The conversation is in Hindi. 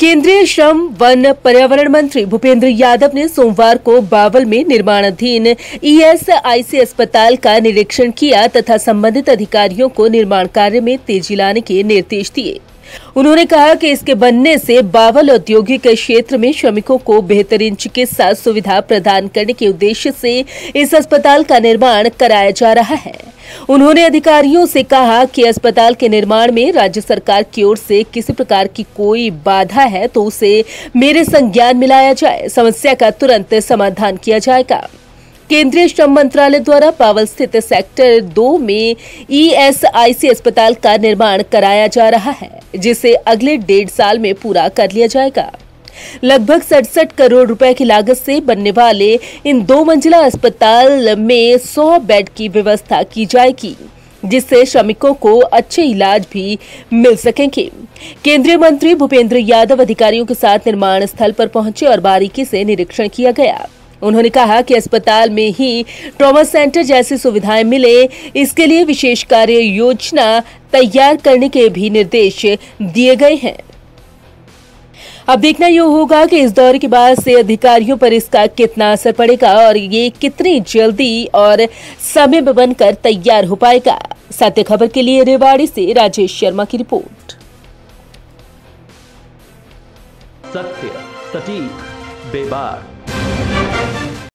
केंद्रीय श्रम वन पर्यावरण मंत्री भूपेंद्र यादव ने सोमवार को बावल में निर्माणाधीन ईएसआईसी अस्पताल का निरीक्षण किया तथा संबंधित अधिकारियों को निर्माण कार्य में तेजी लाने के निर्देश दिए। उन्होंने कहा कि इसके बनने से बावल औद्योगिक क्षेत्र में श्रमिकों को बेहतरीन चिकित्सा सुविधा प्रदान करने के उद्देश्य से इस अस्पताल का निर्माण कराया जा रहा है। उन्होंने अधिकारियों से कहा कि अस्पताल के निर्माण में राज्य सरकार की ओर से किसी प्रकार की कोई बाधा है तो उसे मेरे संज्ञान में लाया जाए, समस्या का तुरंत समाधान किया जाएगा। केंद्रीय श्रम मंत्रालय द्वारा बावल स्थित सेक्टर 2 में ईएसआईसी अस्पताल का निर्माण कराया जा रहा है, जिसे अगले 1.5 साल में पूरा कर लिया जाएगा। लगभग 67 करोड़ रुपए की लागत से बनने वाले इन 2 मंजिला अस्पताल में 100 बेड की व्यवस्था की जाएगी, जिससे श्रमिकों को अच्छे इलाज भी मिल सकेंगे। केंद्रीय मंत्री भूपेंद्र यादव अधिकारियों के साथ निर्माण स्थल पर पहुंचे और बारीकी से निरीक्षण किया गया। उन्होंने कहा कि अस्पताल में ही ट्रॉमा सेंटर जैसी सुविधाएं मिले, इसके लिए विशेष कार्य योजना तैयार करने के भी निर्देश दिए गए हैं। अब देखना यह होगा कि इस दौरे के बाद से अधिकारियों पर इसका कितना असर पड़ेगा और ये कितनी जल्दी और समय में बनकर तैयार हो पाएगा। साथ ही खबर के लिए रेवाड़ी से राजेश शर्मा की रिपोर्ट। सत्य, सटीक, बेबाक